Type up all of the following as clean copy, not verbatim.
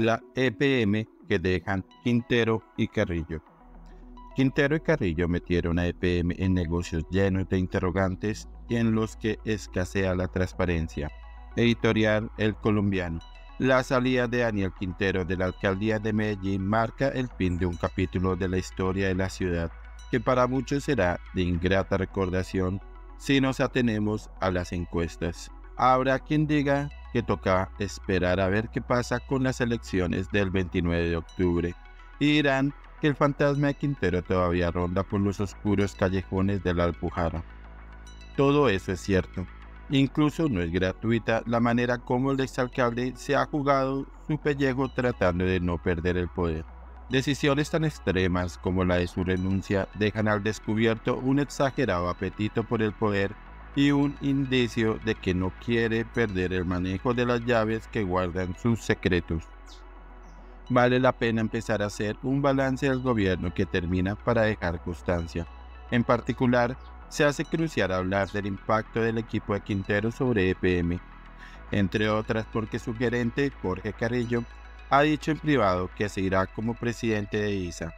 la EPM que dejan Quintero y Carrillo. Quintero y Carrillo metieron a EPM en negocios llenos de interrogantes y en los que escasea la transparencia. Editorial El Colombiano. La salida de Daniel Quintero de la alcaldía de Medellín marca el fin de un capítulo de la historia de la ciudad que para muchos será de ingrata recordación si nos atenemos a las encuestas. Habrá quien diga que toca esperar a ver qué pasa con las elecciones del 29 de octubre y dirán que el fantasma de Quintero todavía ronda por los oscuros callejones de la Alpujarra. Todo eso es cierto. Incluso no es gratuita la manera como el exalcalde se ha jugado su pellejo tratando de no perder el poder. Decisiones tan extremas como la de su renuncia dejan al descubierto un exagerado apetito por el poder y un indicio de que no quiere perder el manejo de las llaves que guardan sus secretos. Vale la pena empezar a hacer un balance del gobierno que termina para dejar constancia. En particular, se hace crucial hablar del impacto del equipo de Quintero sobre EPM, entre otras porque su gerente, Jorge Carrillo, ha dicho en privado que se irá como presidente de ISA.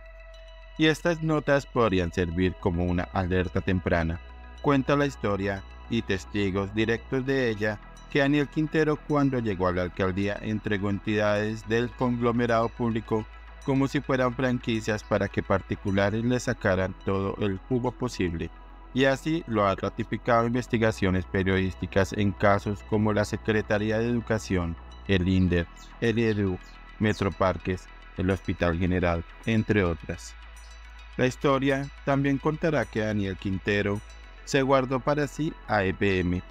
Y estas notas podrían servir como una alerta temprana. Cuenta la historia y testigos directos de ella que Daniel Quintero, cuando llegó a la alcaldía, entregó entidades del conglomerado público como si fueran franquicias para que particulares le sacaran todo el jugo posible. Y así lo ha ratificado investigaciones periodísticas en casos como la Secretaría de Educación, el INDER, el EDU, Metroparques, el Hospital General, entre otras. La historia también contará que Daniel Quintero se guardó para sí a EPM,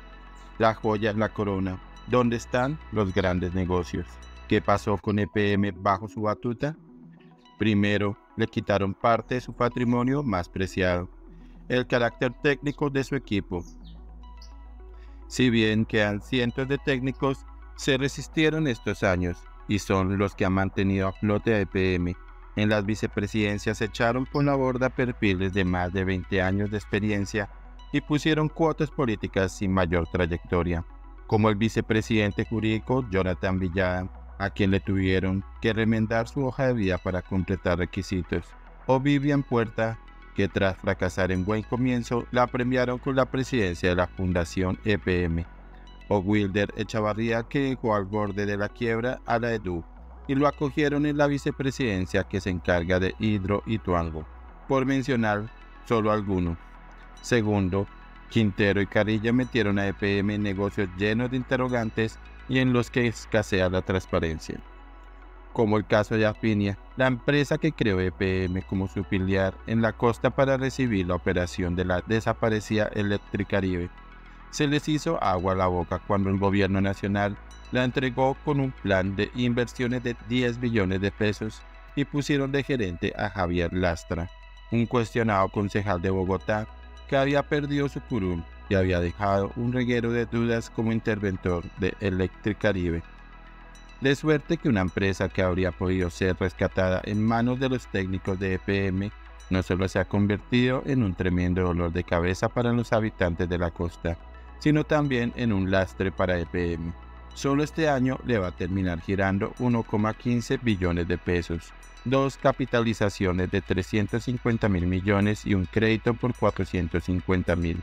la joya en la corona, donde están los grandes negocios. ¿Qué pasó con EPM bajo su batuta? Primero, le quitaron parte de su patrimonio más preciado, el carácter técnico de su equipo. Si bien quedan cientos de técnicos, se resistieron estos años y son los que han mantenido a flote a EPM. En las vicepresidencias echaron por la borda perfiles de más de 20 años de experiencia y pusieron cuotas políticas sin mayor trayectoria, como el vicepresidente jurídico Jonathan Villada, a quien le tuvieron que remendar su hoja de vida para completar requisitos, o Vivian Puerta, que tras fracasar en buen comienzo la premiaron con la presidencia de la Fundación EPM, o Wilder Echavarría, que dejó al borde de la quiebra a la EDU y lo acogieron en la vicepresidencia que se encarga de Hidro y Tuango, por mencionar solo algunos. Segundo, Quintero y Carrillo metieron a EPM en negocios llenos de interrogantes y en los que escasea la transparencia, como el caso de Afinia, la empresa que creó EPM como su filial en la costa para recibir la operación de la desaparecida Electricaribe. Se les hizo agua a la boca cuando el gobierno nacional la entregó con un plan de inversiones de 10 billones de pesos y pusieron de gerente a Javier Lastra, un cuestionado concejal de Bogotá que había perdido su curul y había dejado un reguero de dudas como interventor de Electricaribe. De suerte que una empresa que habría podido ser rescatada en manos de los técnicos de EPM no solo se ha convertido en un tremendo dolor de cabeza para los habitantes de la costa, sino también en un lastre para EPM. Solo este año le va a terminar girando 1,15 billones de pesos, dos capitalizaciones de 350.000 millones y un crédito por 450.000.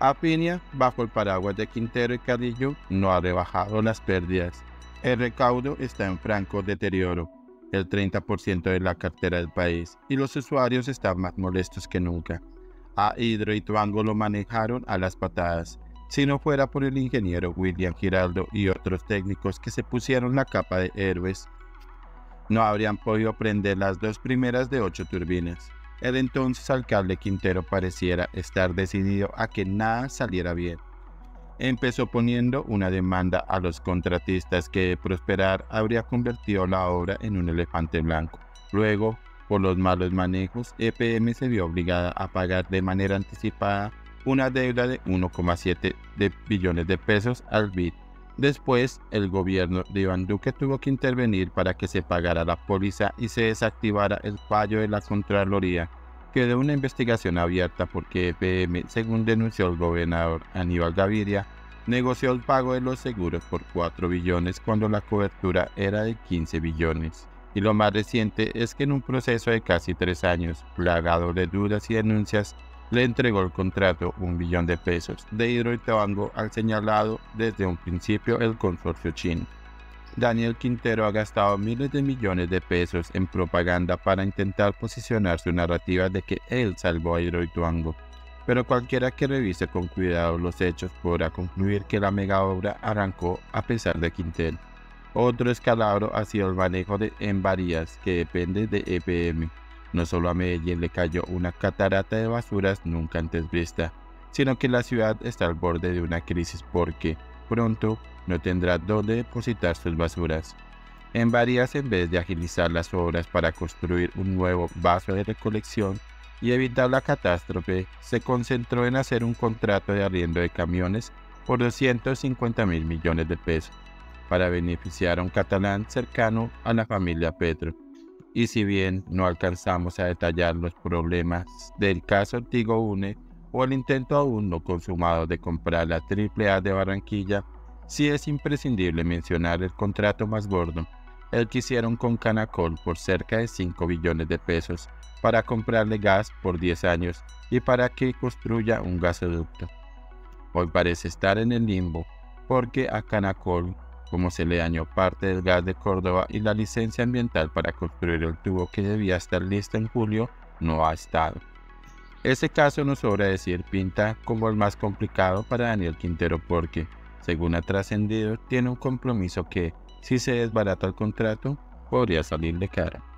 Afinia, bajo el paraguas de Quintero y Carrillo, no ha rebajado las pérdidas. El recaudo está en franco deterioro, el 30% de la cartera del país, y los usuarios están más molestos que nunca. A Hidro y Tuango lo manejaron a las patadas. Si no fuera por el ingeniero William Giraldo y otros técnicos que se pusieron la capa de héroes, no habrían podido prender las dos primeras de 8 turbinas. El entonces alcalde Quintero pareciera estar decidido a que nada saliera bien. Empezó poniendo una demanda a los contratistas que de prosperar habría convertido la obra en un elefante blanco. Luego, por los malos manejos, EPM se vio obligada a pagar de manera anticipada una deuda de 1,7 billones de pesos al BID. Después, el gobierno de Iván Duque tuvo que intervenir para que se pagara la póliza y se desactivara el fallo de la Contraloría. Quedó una investigación abierta porque EPM, según denunció el gobernador Aníbal Gaviria, negoció el pago de los seguros por 4 billones cuando la cobertura era de 15 billones. Y lo más reciente es que en un proceso de casi 3 años, plagado de dudas y denuncias, le entregó el contrato $1 billón de Hidro y Tuango al señalado desde un principio el consorcio chino. Daniel Quintero ha gastado miles de millones de pesos en propaganda para intentar posicionar su narrativa de que él salvó a Hidro y Tuango, pero cualquiera que revise con cuidado los hechos podrá concluir que la mega obra arrancó a pesar de Quintero. Otro escalabro ha sido el manejo de Envarías, que depende de EPM. No solo a Medellín le cayó una catarata de basuras nunca antes vista, sino que la ciudad está al borde de una crisis porque, pronto, no tendrá dónde depositar sus basuras. Envarías, en vez de agilizar las obras para construir un nuevo vaso de recolección y evitar la catástrofe, se concentró en hacer un contrato de arriendo de camiones por 250.000 millones de pesos. Para beneficiar a un catalán cercano a la familia Petro. Y si bien no alcanzamos a detallar los problemas del caso antiguo UNE o el intento aún no consumado de comprar la AAA de Barranquilla, sí es imprescindible mencionar el contrato más gordo, el que hicieron con Canacol por cerca de 5 billones de pesos para comprarle gas por 10 años y para que construya un gasoducto. Hoy parece estar en el limbo porque a Canacol, como se le dañó parte del gas de Córdoba y la licencia ambiental para construir el tubo que debía estar lista en julio, no ha estado. Ese caso, no sobra decir, pinta como el más complicado para Daniel Quintero porque, según ha trascendido, tiene un compromiso que, si se desbarata el contrato, podría salirle cara.